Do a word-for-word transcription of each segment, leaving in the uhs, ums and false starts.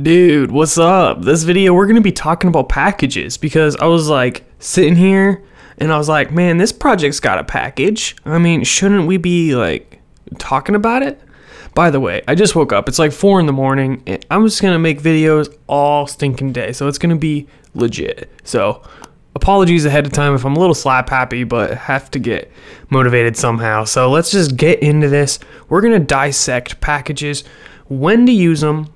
Dude, what's up? This video we're gonna be talking about packages because I was like sitting here and I was like, man, this project's got a package. I mean, shouldn't we be like talking about it? By the way, I just woke up. It's like four in the morning. And I'm just gonna make videos all stinking day, so it's gonna be legit. So apologies ahead of time if I'm a little slap happy, but have to get motivated somehow. So let's just get into this. We're gonna dissect packages, when to use them.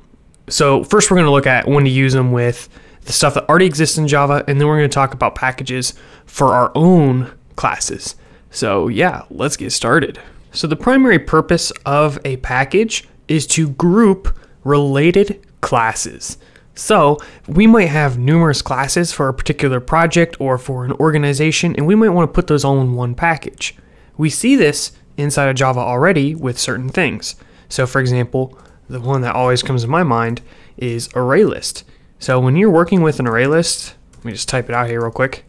So first we're going to look at when to use them with the stuff that already exists in Java, and then we're going to talk about packages for our own classes. So yeah, let's get started. So the primary purpose of a package is to group related classes. So we might have numerous classes for a particular project or for an organization, and we might want to put those all in one package. We see this inside of Java already with certain things. So for example, the one that always comes to my mind is array list. So when you're working with an array list, let me just type it out here real quick.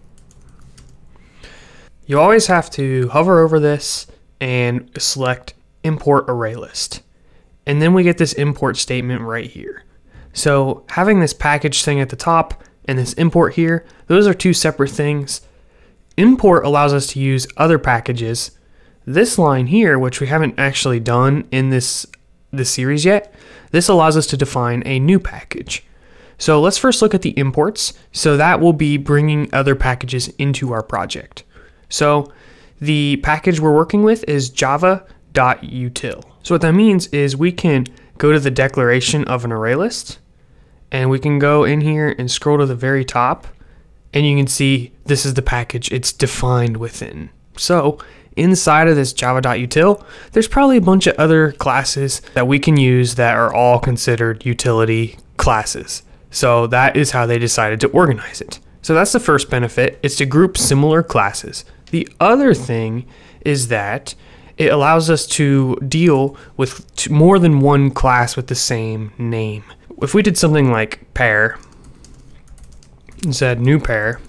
You always have to hover over this and select import array list. And then we get this import statement right here. So having this package thing at the top and this import here, those are two separate things. Import allows us to use other packages. This line here, which we haven't actually done in this the series yet, this allows us to define a new package. So let's first look at the imports. So that will be bringing other packages into our project. So the package we're working with is java.util. So what that means is we can go to the declaration of an array list, and we can go in here and scroll to the very top, and you can see this is the package it's defined within. So inside of this java.util, there's probably a bunch of other classes that we can use that are all considered utility classes. So that is how they decided to organize it. So that's the first benefit, it's to group similar classes. The other thing is that it allows us to deal with more than one class with the same name. If we did something like pair and said new pair,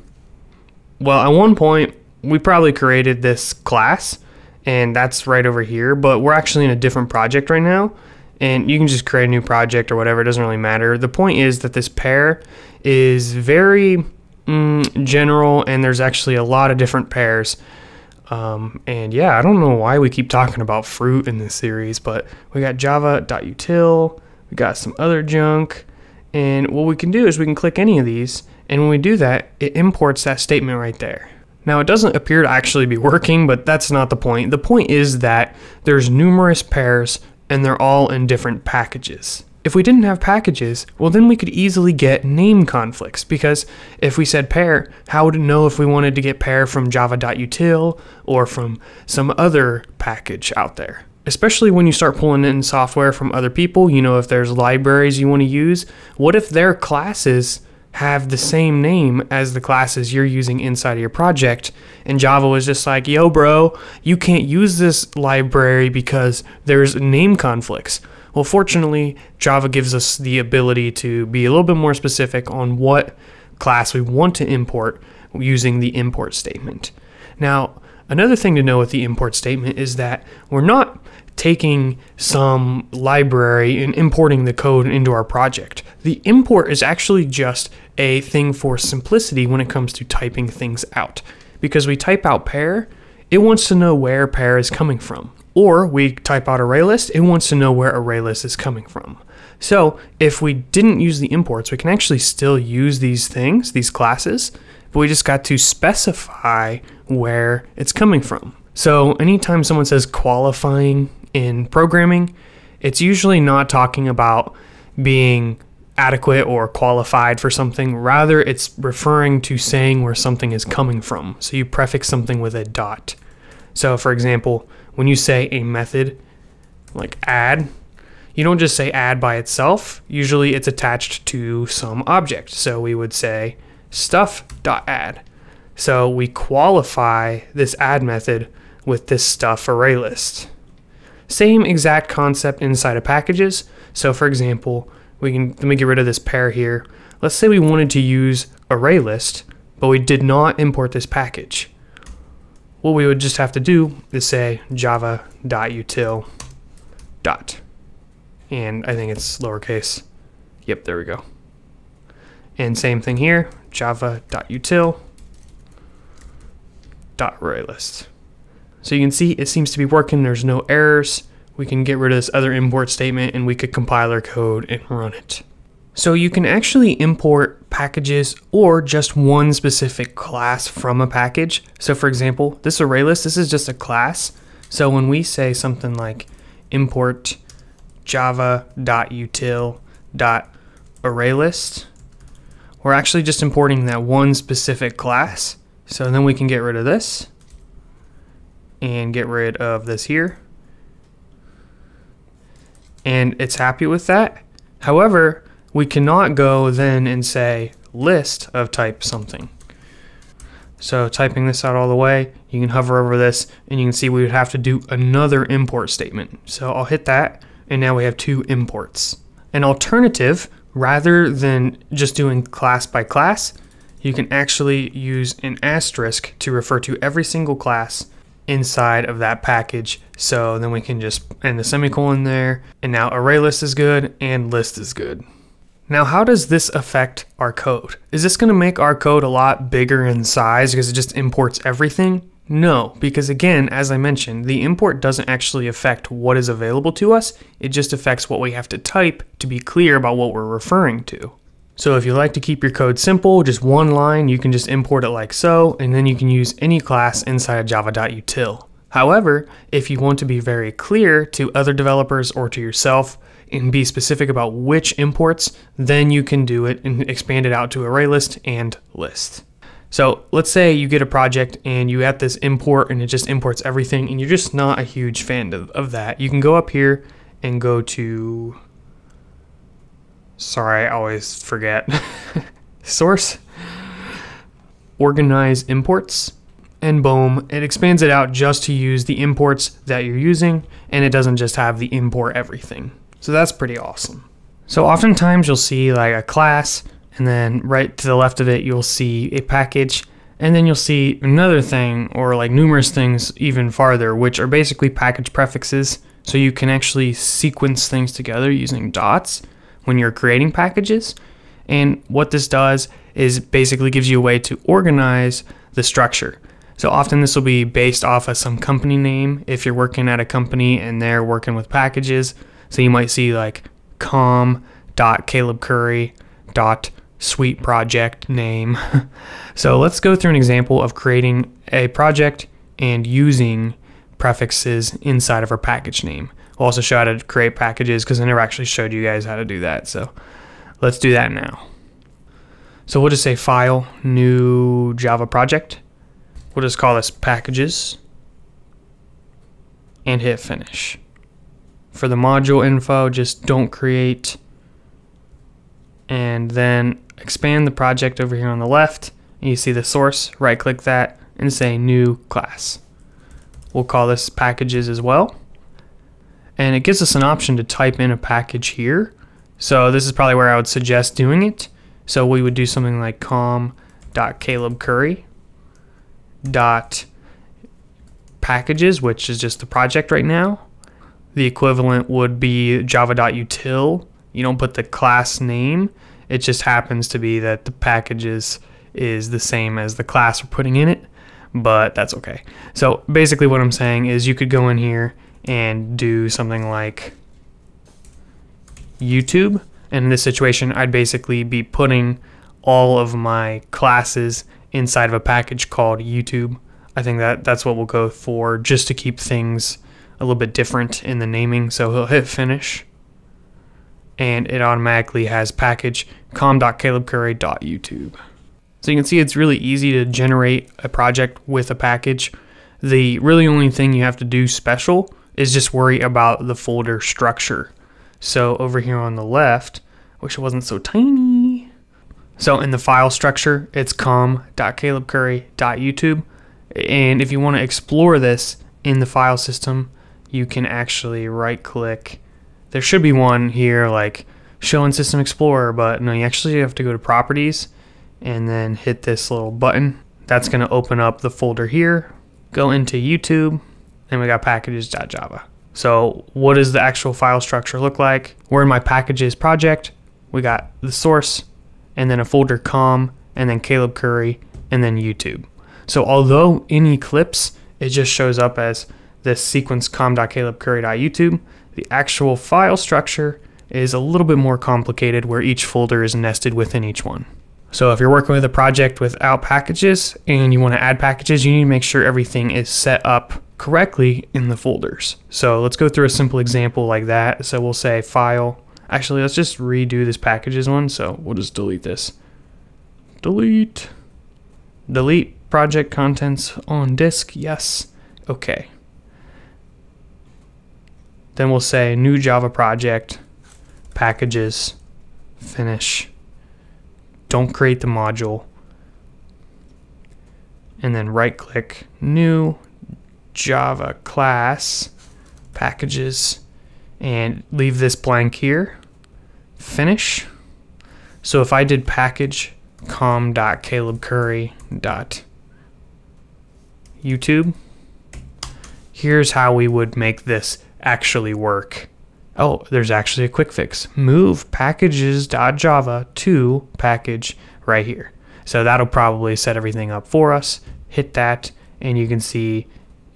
well, at one point, we probably created this class, and that's right over here, but we're actually in a different project right now, and you can just create a new project or whatever, it doesn't really matter. The point is that this pair is very mm, general, and there's actually a lot of different pairs. Um, and yeah, I don't know why we keep talking about fruit in this series, but we got java.util, we got some other junk, and what we can do is we can click any of these, and when we do that, it imports that statement right there. Now, it doesn't appear to actually be working, but that's not the point. The point is that there's numerous pairs and they're all in different packages. If we didn't have packages, well, then we could easily get name conflicts, because if we said pair, how would it know if we wanted to get pair from java.util or from some other package out there? Especially when you start pulling in software from other people, you know, if there's libraries you want to use, what if their classes have the same name as the classes you're using inside of your project, and Java was just like, yo bro, you can't use this library because there's name conflicts. Well, fortunately, Java gives us the ability to be a little bit more specific on what class we want to import using the import statement. Now, another thing to know with the import statement is that we're not taking some library and importing the code into our project. The import is actually just a thing for simplicity when it comes to typing things out. Because we type out pair, it wants to know where pair is coming from. Or we type out array list, it wants to know where array list is coming from. So if we didn't use the imports, we can actually still use these things, these classes, but we just got to specify where it's coming from. So anytime someone says qualifying in programming, it's usually not talking about being adequate or qualified for something. Rather, it's referring to saying where something is coming from. So you prefix something with a dot. So for example, when you say a method like add, you don't just say add by itself. Usually it's attached to some object. So we would say stuff.add. So we qualify this add method with this stuff array list. Same exact concept inside of packages. So for example, we can, let me get rid of this pair here. Let's say we wanted to use array list, but we did not import this package. What we would just have to do is say java.util dot, and I think it's lowercase Yep, there we go. And same thing here, java.util.ArrayList. So you can see it seems to be working, there's no errors. We can get rid of this other import statement and we could compile our code and run it. So you can actually import packages or just one specific class from a package. So for example, this array list, this is just a class. So when we say something like import java.util.ArrayList, we're actually just importing that one specific class. So then we can get rid of this and get rid of this here. And it's happy with that. However, we cannot go then and say list of type something. So typing this out all the way, you can hover over this and you can see we would have to do another import statement. So I'll hit that and now we have two imports. An alternative, rather than just doing class by class, you can actually use an asterisk to refer to every single class inside of that package. So then we can just end the semicolon there, and now array list is good and list is good. Now, how does this affect our code? Is this going to make our code a lot bigger in size because it just imports everything? No, because again, as I mentioned, the import doesn't actually affect what is available to us. It just affects what we have to type to be clear about what we're referring to. So if you like to keep your code simple, just one line, you can just import it like so, and then you can use any class inside of java.util. However, if you want to be very clear to other developers or to yourself, and be specific about which imports, then you can do it and expand it out to array list and list. So let's say you get a project and you add this import and it just imports everything and you're just not a huge fan of, of that. You can go up here and go to, sorry, I always forget, source, organize imports, and boom, it expands it out just to use the imports that you're using and it doesn't just have the import everything. So that's pretty awesome. So oftentimes you'll see like a class and then right to the left of it, you'll see a package and then you'll see another thing or like numerous things even farther, which are basically package prefixes. So you can actually sequence things together using dots when you're creating packages. And what this does is basically gives you a way to organize the structure. So often this will be based off of some company name. If you're working at a company and they're working with packages, so you might see like com dot caleb curry dot sweet project name. So let's go through an example of creating a project and using prefixes inside of our package name. We'll also show how to create packages because I never actually showed you guys how to do that. So let's do that now. So we'll just say file, new Java project. We'll just call this packages and hit finish. For the module info, just don't create, and then expand the project over here on the left, and you see the source, right click that and say new class. We'll call this packages as well, and it gives us an option to type in a package here. So this is probably where I would suggest doing it. So we would do something like com dot caleb curry dot packages, which is just the project right now. The equivalent would be java.util. You don't put the class name. It just happens to be that the packages is the same as the class we're putting in it, but that's okay. So basically what I'm saying is you could go in here and do something like YouTube. And in this situation, I'd basically be putting all of my classes inside of a package called YouTube. I think that that's what we'll go for just to keep things a little bit different in the naming. So he'll hit finish and it automatically has package com dot caleb curry dot youtube. So you can see it's really easy to generate a project with a package. The really only thing you have to do special is just worry about the folder structure. So over here on the left, I wish it wasn't so tiny. So in the file structure, it's com dot caleb curry dot youtube. And if you want to explore this in the file system, you can actually right click. There should be one here like show in System Explorer, but no, you actually have to go to properties and then hit this little button. That's going to open up the folder here. Go into YouTube and we got packages.java. So what does the actual file structure look like? We're in my packages project. we got the source, and then a folder com, and then Caleb Curry, and then YouTube. So although in Eclipse, it just shows up as this sequence com dot caleb curry dot youtube, the actual file structure is a little bit more complicated where each folder is nested within each one. So if you're working with a project without packages and you want to add packages, you need to make sure everything is set up correctly in the folders. So let's go through a simple example like that. So we'll say file. Actually, let's just redo this packages one. So we'll just delete this. Delete. Delete project contents on disk. Yes. Okay. Then we'll say new Java project, packages, finish. Don't create the module, and then right click, new Java class, packages, and leave this blank here, finish. So if I did package com dot caleb curry dot youtube, here's how we would make this actually work. Oh, there's actually a quick fix. Move packages.java to package right here. So that'll probably set everything up for us. Hit that, and you can see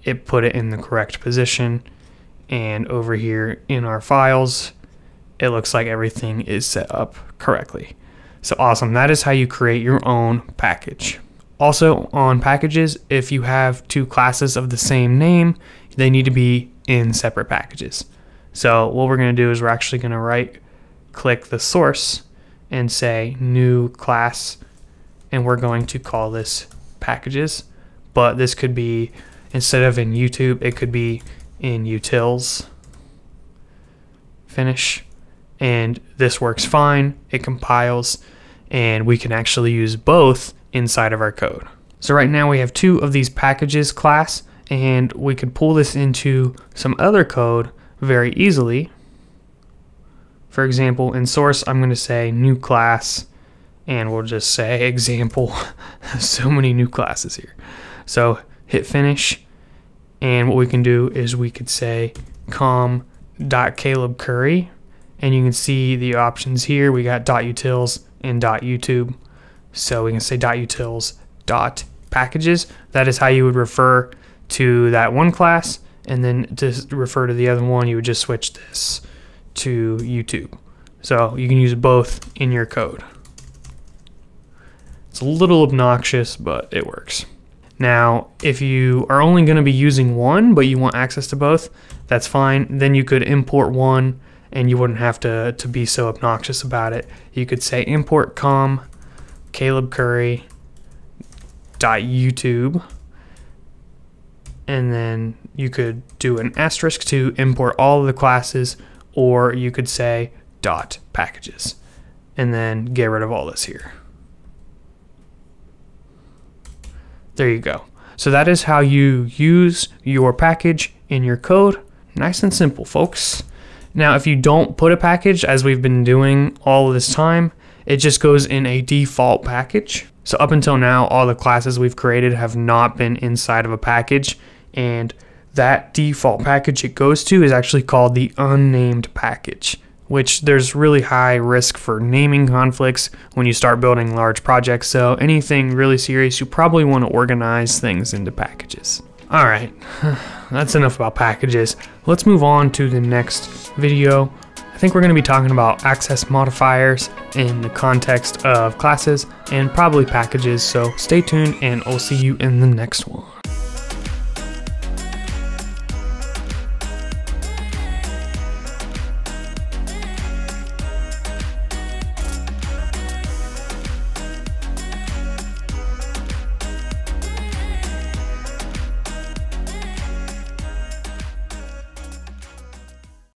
it put it in the correct position. And over here in our files, it looks like everything is set up correctly. So awesome. That is how you create your own package. Also on packages, if you have two classes of the same name, they need to be in separate packages. So what we're going to do is we're actually going to right click the source and say new class, and we're going to call this packages, but this could be, instead of in YouTube, it could be in utils, finish, and this works fine. It compiles, and we can actually use both inside of our code. So right now we have two of these packages class, and we could pull this into some other code very easily. For example, in source, I'm going to say new class, and we'll just say example. So many new classes here. So hit finish, and what we can do is we could say com dot caleb curry, and you can see the options here. We got .utils and .youtube. So we can say .utils.packages. That is how you would refer to that one class. And then to refer to the other one, you would just switch this to YouTube. So you can use both in your code. It's a little obnoxious, but it works. Now, if you are only going to be using one, but you want access to both, that's fine. Then you could import one, and you wouldn't have to, to be so obnoxious about it. You could say import com caleb curry dot youtube. And then you could do an asterisk to import all of the classes, or you could say dot packages, and then get rid of all this here. There you go. So that is how you use your package in your code. Nice and simple, folks. Now, if you don't put a package, as we've been doing all of this time, it just goes in a default package. So up until now, all the classes we've created have not been inside of a package, and that default package it goes to is actually called the unnamed package, which there's really high risk for naming conflicts when you start building large projects. So anything really serious, you probably want to organize things into packages. All right, that's enough about packages. Let's move on to the next video. I think we're going to be talking about access modifiers in the context of classes and probably packages, so stay tuned and I'll see you in the next one.